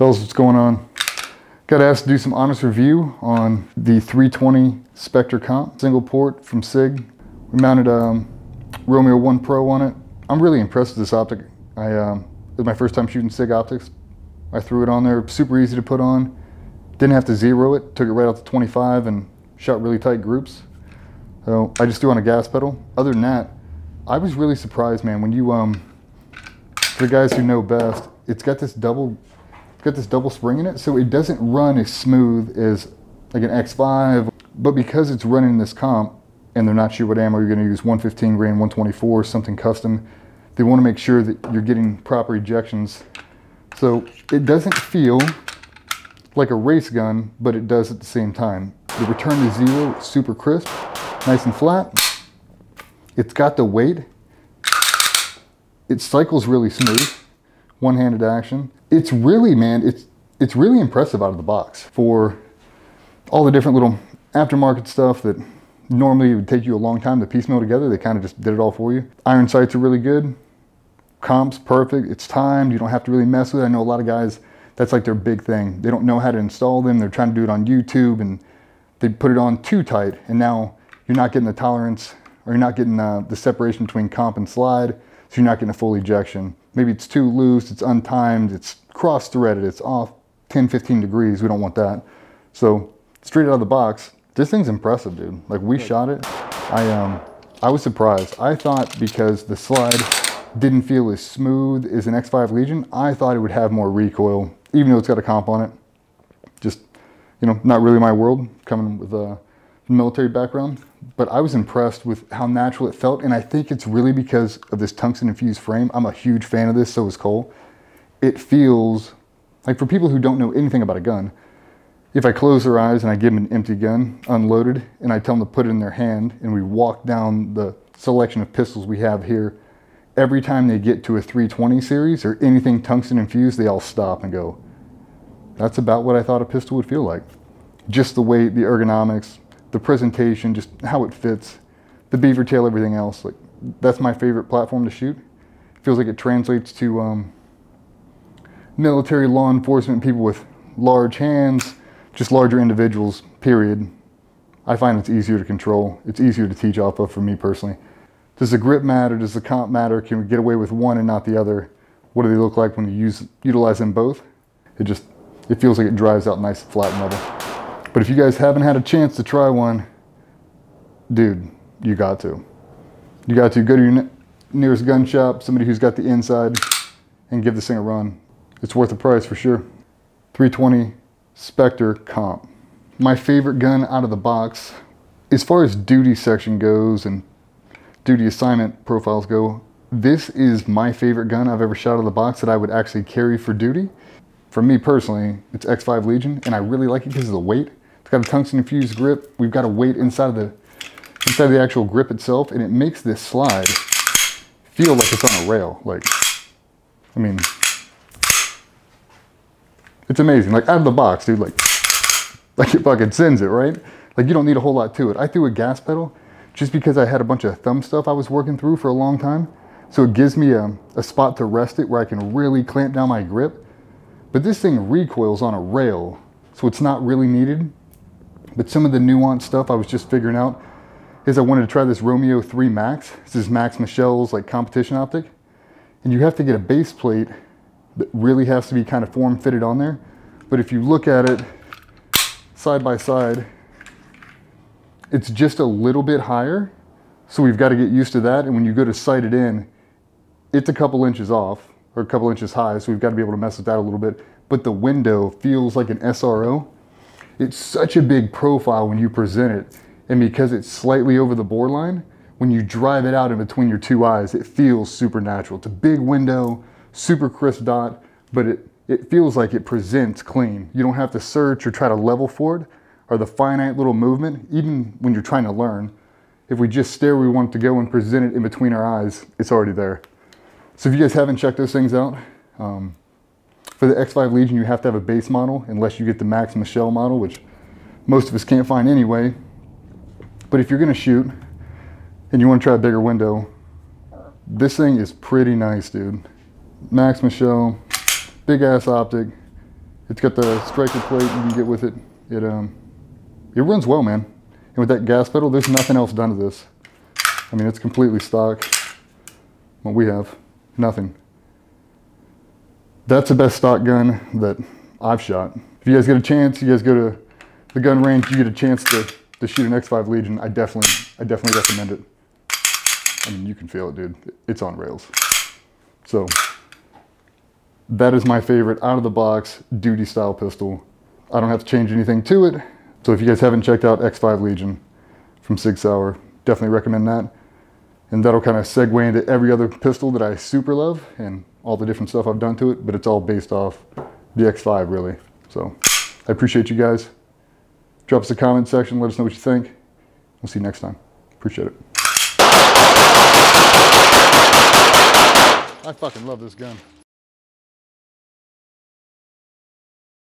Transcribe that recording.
Fellas, what's going on? Got asked to do some honest review on the 320 Spectre Comp, single port from SIG. We mounted a Romeo 1 Pro on it. I'm really impressed with this optic. It was my first time shooting SIG optics. I threw it on there, super easy to put on. Didn't have to zero it, took it right out to 25 and shot really tight groups. So I just threw on a gas pedal. Other than that, I was really surprised, man. When you, for the guys who know best, it's got this double spring in it, so it doesn't run as smooth as like an X5, but because it's running this comp and they're not sure what ammo you're going to use, 115 grain, 124, something custom, they want to make sure that you're getting proper ejections. So it doesn't feel like a race gun, but it does at the same time. The return to zero, super crisp, nice and flat. It's got the weight. It cycles really smooth, one-handed action. It's really, man, it's really impressive out of the box for all the different little aftermarket stuff that normally it would take you a long time to piecemeal together. They kind of just did it all for you. Iron sights are really good. Comp's perfect. It's timed. You don't have to really mess with it. I know a lot of guys, that's like their big thing. They don't know how to install them. They're trying to do it on YouTube and they put it on too tight. And now you're not getting the tolerance, or you're not getting the separation between comp and slide. So you're not getting a full ejection. Maybe it's too loose, it's untimed, it's cross-threaded, it's off 10, 15 degrees. We don't want that. So straight out of the box, this thing's impressive, dude. Like, we shot it. I was surprised. I thought because the slide didn't feel as smooth as an X5 Legion, I thought it would have more recoil, even though it's got a comp on it. Just, you know, not really my world, coming with a military background. But I was impressed with how natural it felt, and I think it's really because of this tungsten infused frame. I'm a huge fan of this, so is Cole. It feels like, for people who don't know anything about a gun, if I close their eyes and I give them an empty gun, unloaded, and I tell them to put it in their hand, and we walk down the selection of pistols we have here, every time they get to a 320 series or anything tungsten infused, they all stop and go, that's about what I thought a pistol would feel like. Just the weight, the ergonomics, the presentation, just how it fits, the beaver tail, everything else. Like, that's my favorite platform to shoot. It feels like it translates to military, law enforcement, people with large hands, just larger individuals, period. I find it's easier to control. It's easier to teach off of for me personally. Does the grip matter? Does the comp matter? Can we get away with one and not the other? What do they look like when you utilize them both? It feels like it drives out nice, flat, and level. But if you guys haven't had a chance to try one, dude, you got to. You got to go to your nearest gun shop, somebody who's got the inside, and give this thing a run. It's worth the price for sure. 320 Spectre Comp. My favorite gun out of the box. As far as duty section goes and duty assignment profiles go, this is my favorite gun I've ever shot out of the box that I would actually carry for duty. For me personally, it's X5 Legion, and I really like it because of the weight. Got a tungsten infused grip. We've got a weight inside of the actual grip itself, and it makes this slide feel like it's on a rail. Like, I mean, it's amazing. Like, out of the box, dude, like it fucking sends it, right? Like, you don't need a whole lot to it. I threw a gas pedal just because I had a bunch of thumb stuff I was working through for a long time. So it gives me a spot to rest it where I can really clamp down my grip. But this thing recoils on a rail, so it's not really needed. But some of the nuanced stuff I was just figuring out is I wanted to try this Romeo 3 Max. This is Max Michel's like competition optic. And you have to get a base plate that really has to be kind of form fitted on there. But if you look at it side by side, it's just a little bit higher. So we've got to get used to that. And when you go to sight it in, it's a couple inches off or a couple inches high. So we've got to be able to mess with that a little bit. But the window feels like an SRO. It's such a big profile when you present it, and because it's slightly over the borderline, when you drive it out in between your two eyes, it feels super natural. It's a big window, super crisp dot, but it feels like it presents clean. You don't have to search or try to level for it, or the finite little movement, even when you're trying to learn. If we just stare where we want it to go and present it in between our eyes, it's already there. So if you guys haven't checked those things out, for the X5 Legion, you have to have a base model unless you get the Max Michel model, which most of us can't find anyway. But if you're going to shoot and you want to try a bigger window, this thing is pretty nice, dude. Max Michel, big ass optic, It's got the striker plate you can get with it. It runs well, man. And with that gas pedal, there's nothing else done to this. I mean, it's completely stock. What we have, nothing. That's the best stock gun that I've shot. If you guys get a chance, you guys go to the gun range, you get a chance to shoot an X5 Legion, I definitely recommend it. I mean, you can feel it, dude. It's on rails. So that is my favorite out of the box duty style pistol. I don't have to change anything to it. So if you guys haven't checked out X5 Legion from SIG Sauer, definitely recommend that. And that'll kind of segue into every other pistol that I super love and all the different stuff I've done to it, but it's all based off the X5 really. So I appreciate you guys. Drop us a comment section. Let us know what you think. We'll see you next time. Appreciate it. I fucking love this gun.